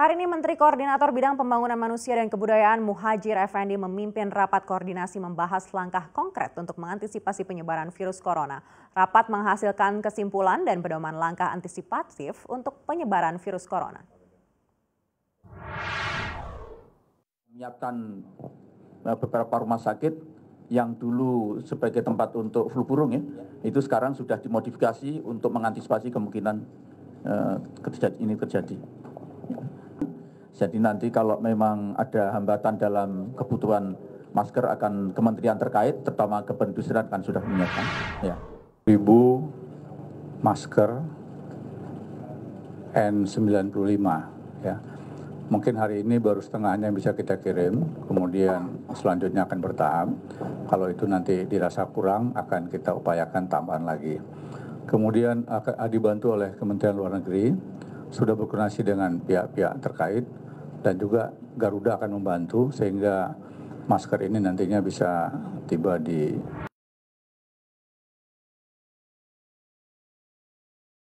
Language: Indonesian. Hari ini Menteri Koordinator Bidang Pembangunan Manusia dan Kebudayaan Muhadjir Effendy memimpin rapat koordinasi membahas langkah konkret untuk mengantisipasi penyebaran virus corona. Rapat menghasilkan kesimpulan dan pedoman langkah antisipatif untuk penyebaran virus corona. Menyiapkan beberapa rumah sakit yang dulu sebagai tempat untuk flu burung ya, itu sekarang sudah dimodifikasi untuk mengantisipasi kemungkinan ini terjadi. Jadi nanti kalau memang ada hambatan dalam kebutuhan masker akan kementerian terkait, terutama Kependustrian kan sudah menyiapkan. Ya. 1.000 masker N95 ya. Mungkin hari ini baru setengahnya bisa kita kirim, kemudian selanjutnya akan bertahap. Kalau itu nanti dirasa kurang akan kita upayakan tambahan lagi. Kemudian akan dibantu oleh Kementerian Luar Negeri, sudah berkoordinasi dengan pihak-pihak terkait, dan juga Garuda akan membantu sehingga masker ini nantinya bisa tiba di